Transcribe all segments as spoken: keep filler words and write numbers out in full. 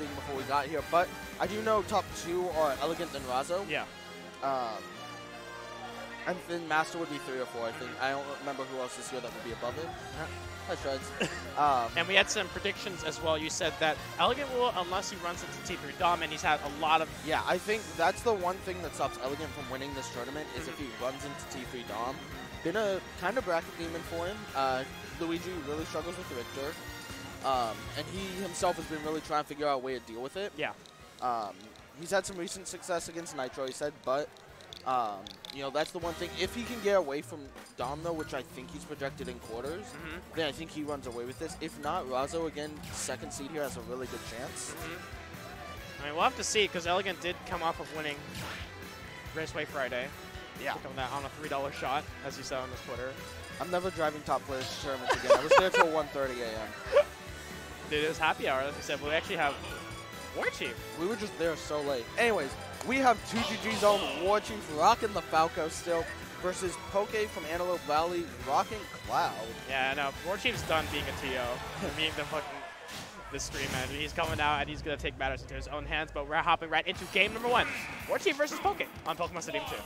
seeing before we got here, but I do know top two are Elegant and Razo. Yeah. Um, and then Master would be three or four, I think. I don't remember who else this year that would be above it. Hi, Shreds. Um, and we had some predictions as well. You said that Elegant will, unless he runs into T three Dom, and he's had a lot of... Yeah, I think that's the one thing that stops Elegant from winning this tournament is mm-hmm. if he runs into T three Dom. Been a kind of bracket demon for him. Uh, Luigi really struggles with Richter. Um, and he himself has been really trying to figure out a way to deal with it. Yeah. Um, he's had some recent success against Nitro, he said, but, um, you know, that's the one thing. If he can get away from Dom, though, which I think he's projected in quarters, mm-hmm. then I think he runs away with this. If not, Razo, again, second seed here, has a really good chance. Mm-hmm. I mean, we'll have to see, because Elegant did come off of winning Raceway Friday. Yeah. On, that, on a three dollar shot, as you saw on this Twitter. I'm never driving top players to tournaments again. I was there till one thirty a m Dude, it was happy hour, like I said, but we actually have Warchief. We were just there so late. Anyways, we have two G G's own Warchief rocking the Falco still versus Poke from Antelope Valley rocking Cloud. Yeah, no, Warchief's done being a T O, being the fucking the stream end. He's coming out and he's going to take matters into his own hands, but we're hopping right into game number one. Warchief versus Poke on Pokemon Stadium two.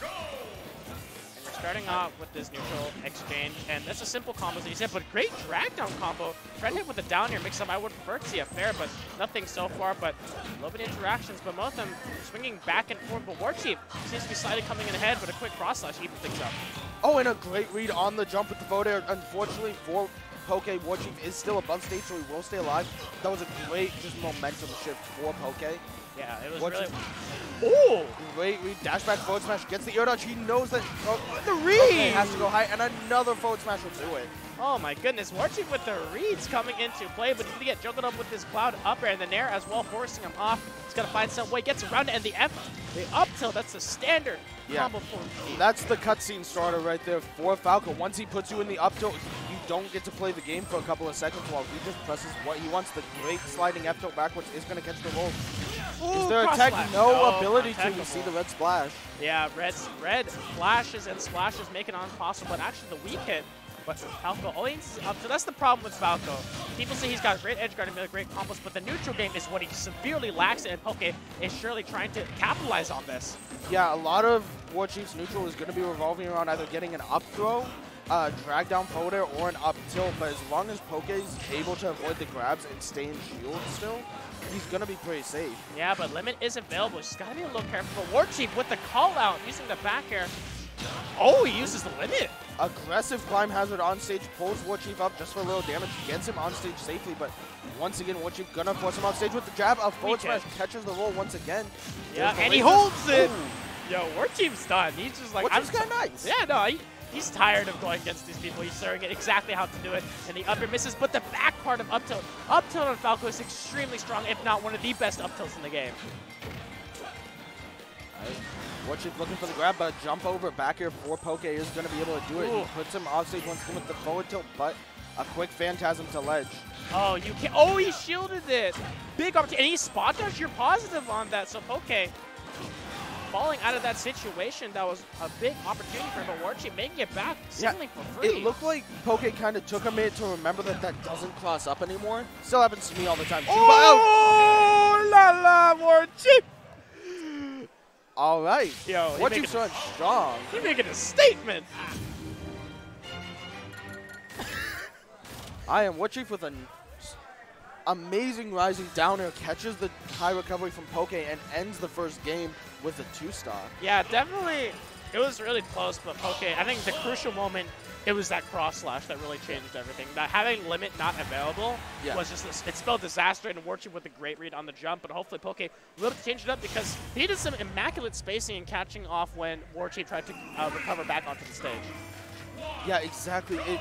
Go! And we're starting off with this neutral exchange, and that's a simple combo, as you said, but great drag down combo. Red hit with the down air mix up. I would prefer to see a fair, but nothing so far, but a little bit of interactions, but both of them swinging back and forth. But Warchief seems to be slightly coming in ahead with a quick cross slash, even things up. Oh, and a great read on the jump with the Void air. Unfortunately for Poke, Warchief is still above stage, so he will stay alive. That was a great just momentum shift for Poke. Yeah, it was Warchief. Really... Ooh! Great read, dash back, forward smash, gets the air dodge. He knows that oh, the read okay, has to go high, and another forward smash will do it. Oh my goodness, Warchief with the reads coming into play, but he's going to get juggled up with this Cloud up air and the nair as well, forcing him off. He's going to find some way, gets around it, and the F, the up tilt, that's the standard yeah. combo for him. That's the cutscene starter right there for Falco. Once he puts you in the up tilt, you don't get to play the game for a couple of seconds while he just presses what he wants. The great sliding F tilt backwards is going to catch the roll. Ooh, is there a tech? No, no ability to. You see the red splash. Yeah, red, red flashes and splashes make it impossible, but actually the weak hit, but Falco only needs up. So that's the problem with Falco. People say he's got great edge guard and great combos, but the neutral game is what he severely lacks, and Poke is surely trying to capitalize on this. Yeah, a lot of Warchief's neutral is going to be revolving around either getting an up throw, Uh, drag down forward air or an up tilt, but as long as Poke is able to avoid the grabs and stay in shield still, he's going to be pretty safe. Yeah, but limit is available. She's got to be a little careful. But Warchief with the call out using the back air. Oh, he uses the limit. Aggressive climb hazard on stage pulls Warchief up just for a little damage, gets him on stage safely, but once again, Warchief going to force him off stage with the jab. A forward smash catches the roll once again. Yeah, and he holds it. Ooh. Yo, Warchief's done. He's just like, Warchief's kind of nice. Yeah, no, I. He's tired of going against these people. He's showing it exactly how to do it, and the upper misses. But the back part of up tilt, up tilt on Falco is extremely strong, if not one of the best up tilts in the game. Warchief looking for the grab, but a jump over back here for Poke is going to be able to do it. Ooh. He puts him off stage once again with the forward tilt, but a quick phantasm to ledge. Oh, you can't. Oh, he shielded it. Big opportunity. And he spot dodged. You're positive on that, so Poke. Falling out of that situation, that was a big opportunity for him, but Warchief making it back, signaling yeah, for free. It looked like Poke kind of took a minute to remember that that doesn't cross up anymore. Still happens to me all the time. Oh, oh la la, Warchief! All right. Yo, Warchief's running strong. You're making a statement. I am Warchief with an amazing rising down air, catches the high recovery from Poke and ends the first game with a two-star. Yeah, definitely. It was really close, but Poke, I think the crucial moment, it was that cross slash that really changed everything. That having limit not available yeah. was just, a, it spelled disaster, and Warchief with a great read on the jump, but hopefully Poke will change it up because he did some immaculate spacing and catching off when Warchief tried to uh, recover back onto the stage. Yeah, exactly. It,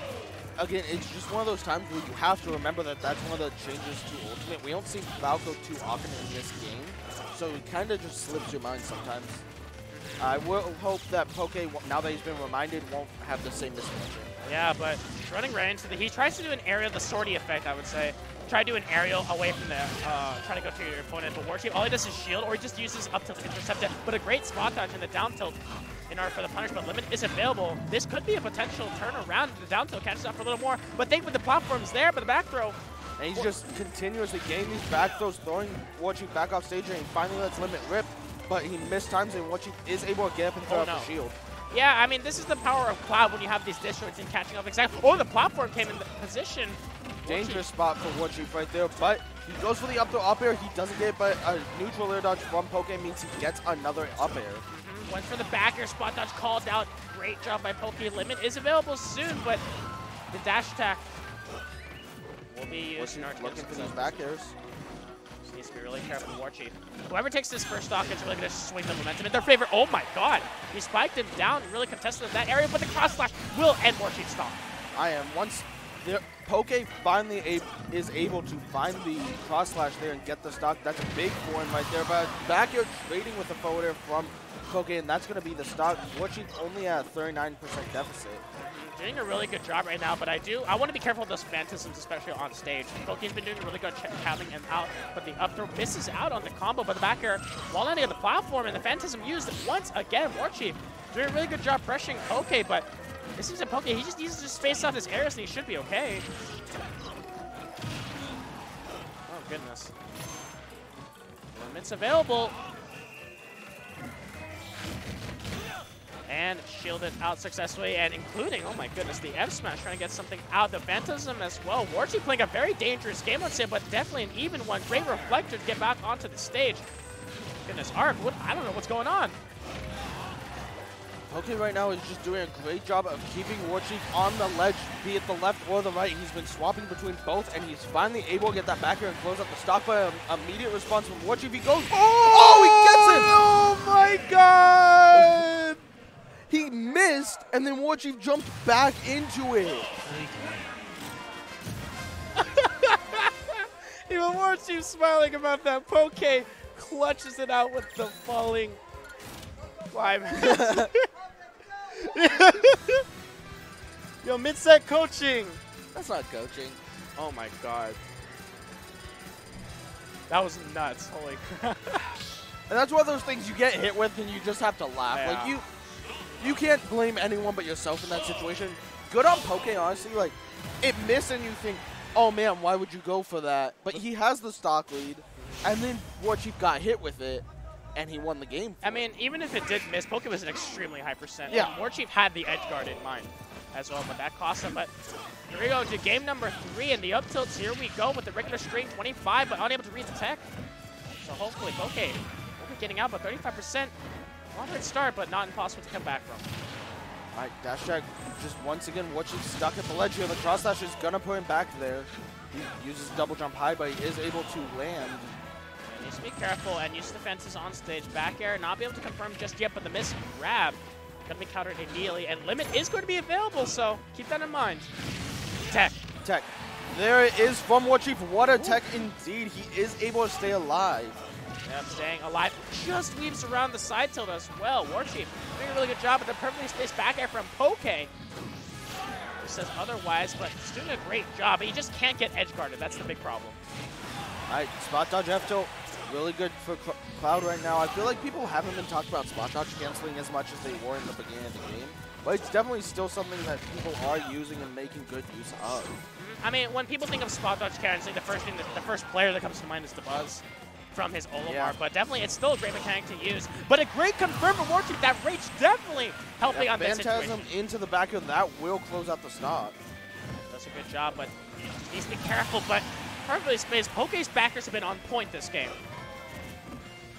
Again, it's just one of those times where you have to remember that that's one of the changes to Ultimate. We don't see Falco too often in this game, so it kind of just slips your mind sometimes. I will hope that Poke, now that he's been reminded, won't have the same misfortune. Yeah, but running right into the... He tries to do an aerial, the sortie effect, I would say. Try to do an aerial away from the... Uh, try to go to your opponent, but Warchief, all he does is shield, or he just uses up tilt to intercept it, but a great spot dodge in the down tilt. In order for the punishment limit is available. This could be a potential turnaround. The down tilt catches up for a little more, but think with the platforms there, but the back throw And he's just continuously getting these back throws, throwing Warchief back off stage, and he finally lets Limit rip, but he missed times, and Warchief is able to get up and throw oh, out no. the shield. Yeah, I mean, this is the power of Cloud when you have these distorts and catching up. Exactly. Oh, the platform came in the position. Dangerous Warchief. Spot for Warchief right there, but he goes for the up throw up air. He doesn't get it, but a neutral air dodge from Poke means he gets another up air. Mm-hmm. Went for the back air, spot dodge called out. Great job by Poke. Limit is available soon, but the dash attack will be used. Warchief looking for those back airs. Just needs to be really careful with Warchief. Whoever takes this first stock is really going to swing the momentum in their favor. Oh my god! He spiked him down and really contested in that area, but the cross slash will end Warchief's stock. I am once... There, Poke finally ab is able to find the cross slash there and get the stock. That's a big for him right there. But back air trading with the forward air from Poke, and that's going to be the stock. Warchief only at a thirty-nine percent deficit. Doing a really good job right now, but I do I want to be careful of those phantasms, especially on stage. Poke's been doing a really good counting and out, but the up throw misses out on the combo, but the back air while landing on the platform, and the phantasm used once again. Warchief doing a really good job pressuring Poke, but it seems that Poke, he just needs to just space out his airs and he should be okay. Oh, goodness. Limit's available. And shielded out successfully, and including, oh my goodness, the F smash trying to get something out. The Phantasm as well. Warchief playing a very dangerous game on stage, but definitely an even one. Great reflector to get back onto the stage. Goodness, Arc, what, I don't know what's going on. Poke right now is just doing a great job of keeping Warchief on the ledge, be it the left or the right. He's been swapping between both, and he's finally able to get that back here and close up the stock by an immediate response from Warchief. He goes, oh, oh, he gets him! Oh my god! He missed, and then Warchief jumped back into it. Even Warchief smiling about that. Poke clutches it out with the falling five minutes. Yo, mid-set coaching. That's not coaching. Oh my god. That was nuts. Holy crap. And that's one of those things you get hit with and you just have to laugh. Yeah. Like you you can't blame anyone but yourself in that situation. Good on Poke, honestly. Like, it missed and you think, oh man, why would you go for that? But he has the stock lead, and then Warchief got hit with it. And he won the game. I mean, even if it did miss, Poke was an extremely high percent. Yeah. Warchief had the edge guard in mind as well, but that cost him. But here we go to game number three, and the up tilts. Here we go with the regular string twenty-five, but unable to read the tech. So hopefully, Poke okay. will be getting out, but thirty-five percent. Moderate start, but not impossible to come back from. All right, dash attack. Just once again, Warchief stuck at the ledge here. The cross slash is going to put him back there. He uses double jump high, but he is able to land. Just be careful and use the fences on stage. Back air, not be able to confirm just yet, but the miss grab gonna be countered immediately, and Limit is going to be available, so keep that in mind. Tech. Tech. There it is from Warchief. What a Ooh. tech indeed. He is able to stay alive. Yeah, staying alive. Just weaves around the side tilt as well. Warchief doing a really good job, but the perfectly spaced back air from Poke says otherwise, but he's doing a great job. He just can't get edge guarded. That's the big problem. All right, spot dodge F tilt. Really good for Cloud right now. I feel like people haven't been talking about spot dodge canceling as much as they were in the beginning of the game, but it's definitely still something that people are using and making good use of. I mean, when people think of spot dodge canceling, the first thing, that, the first player that comes to mind is the Buzz from his Olimar, yeah. but definitely it's still a great mechanic to use, but a great confirmed reward to that rage definitely helping yeah, on that situation. Phantasm into the back of that will close out the stock. That's a good job, but you know, he needs to be careful, but perfectly spaced. Poke's backers have been on point this game.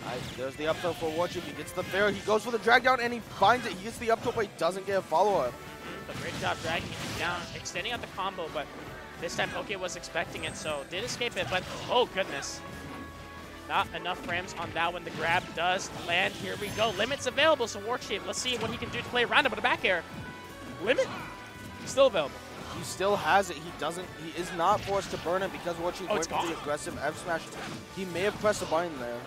Right, there's the up throw for Warchief. He gets the fair. He goes for the drag down and he finds it. He gets the up throw, but he doesn't get a follow up. But great job dragging it down, extending out the combo. But this time Poke was expecting it, so did escape it. But oh goodness, not enough frames on that one. The grab does land. Here we go. Limit's available, so Warchief. Let's see what he can do to play around it. But a back air, Limit still available. He still has it. He doesn't. He is not forced to burn it because Warchief went for the aggressive F smash. He may have pressed a button there.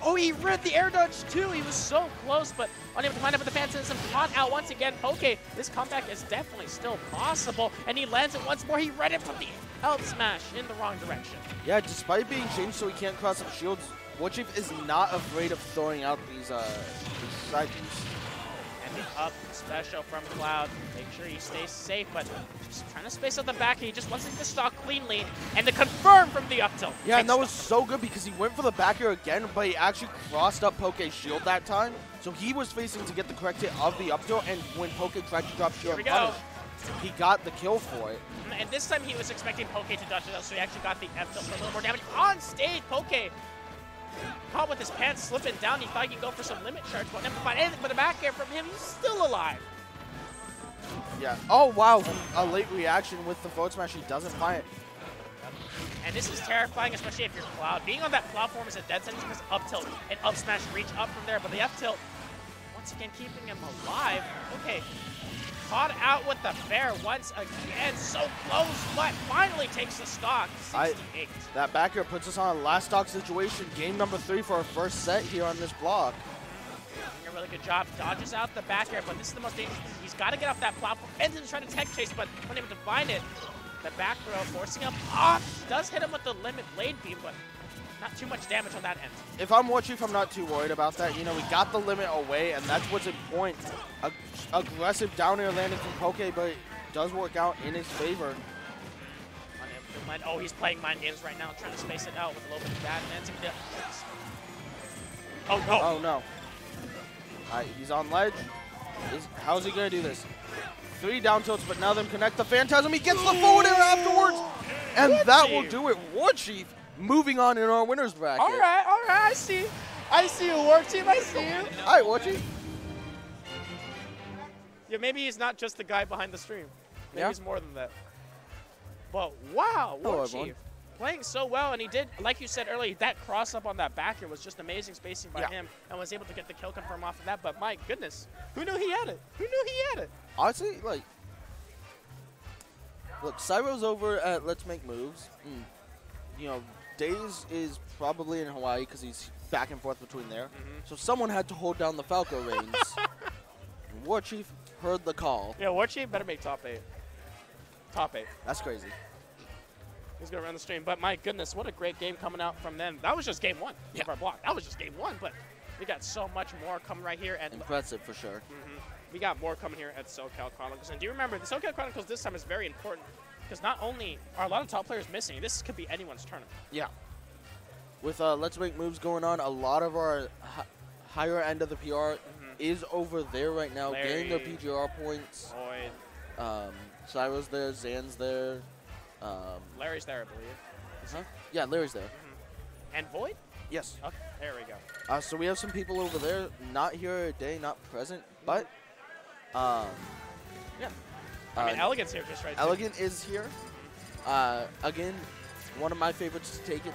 Oh, he read the air dodge too. He was so close, but unable to find it. But the Phantasm caught out once again. Poke, this comeback is definitely still possible, and he lands it once more. He read it from the out smash in the wrong direction. Yeah, despite being changed so he can't cross up shields, Warchief is not afraid of throwing out these uh these side moves. up special from Cloud. Make sure he stays safe, but just trying to space out the back. He just wants to stock cleanly and to confirm from the up tilt. Yeah, and that was so good because he went for the back air again, but he actually crossed up Poke's shield that time. So he was facing to get the correct hit of the up tilt, and when Poke tried to drop shield punish, he got the kill for it. And this time he was expecting Poke to dodge it out, so he actually got the up tilt for a little more damage. On stage, Poke caught with his pants slipping down. He thought he could go for some limit charge, but never find anything but a back air from him. He's still alive. Yeah. Oh, wow. A late reaction with the forward smash. He doesn't find it. And this is terrifying, especially if you're Cloud. Being on that platform is a death sentence because up tilt and up smash reach up from there, but the up tilt, once again, keeping him alive. Okay. Caught out with the bear once again. So close, but finally takes the stock. sixty-eight. I, that back air puts us on a last stock situation. Game number three for our first set here on this block. Doing a really good job. Dodges out the back air, but this is the most dangerous thing. He's got to get off that platform. Benson's trying to tech chase, but unable to find it. The back row forcing him off. Does hit him with the limit blade beam, but not too much damage on that end. If I'm Warchief, I'm not too worried about that. You know, we got the limit away, and that's what's important. Ag aggressive down air landing from Poke, but it does work out in his favor. Oh, he's playing mind games right now, trying to space it out with a little bit of that. Oh, no. Oh, no. All right, he's on ledge. He's, how's he going to do this? Three down tilts, but now them connect the Phantasm. He gets the forward air afterwards, and Warchief. That will do it. Warchief moving on in our winner's bracket. All right, all right, I see. I see you, Warchief, I see you. All right, Warchief. Yeah, maybe he's not just the guy behind the stream. Maybe yeah. he's more than that. But wow, Warchief playing so well, and he did, like you said earlier, that cross up on that back air was just amazing spacing by yeah. him, and was able to get the kill confirm off of that, but my goodness, who knew he had it? Who knew he had it? Honestly, like, look, Cyro's over at Let's Make Moves. Mm. You know, Daze is probably in Hawaii because he's back and forth between there. Mm-hmm. So someone had to hold down the Falco reins. Warchief heard the call. Yeah, Warchief better make top eight. Top eight. That's crazy. He's going to run the stream. But my goodness, what a great game coming out from them. That was just game one yeah. of our block. That was just game one, but we got so much more coming right here. At Impressive for sure. Mm-hmm. We got more coming here at SoCal Chronicles. And do you remember, the SoCal Chronicles this time is very important, because not only are a lot of top players missing, this could be anyone's tournament. Yeah. With uh, Let's Make Moves going on, a lot of our hi higher end of the P R mm-hmm. is over there right now, Larry, getting their P G R points. Void. Um, Cyro's there, Zan's there. Um, Larry's there, I believe. Huh? Yeah, Larry's there. Mm-hmm. And Void? Yes. Okay, there we go. Uh, so we have some people over there, not here today, not present, but um, yeah. I mean, uh, Elegant's here just right Elegant there. is here. Uh, again, one of my favorites to take it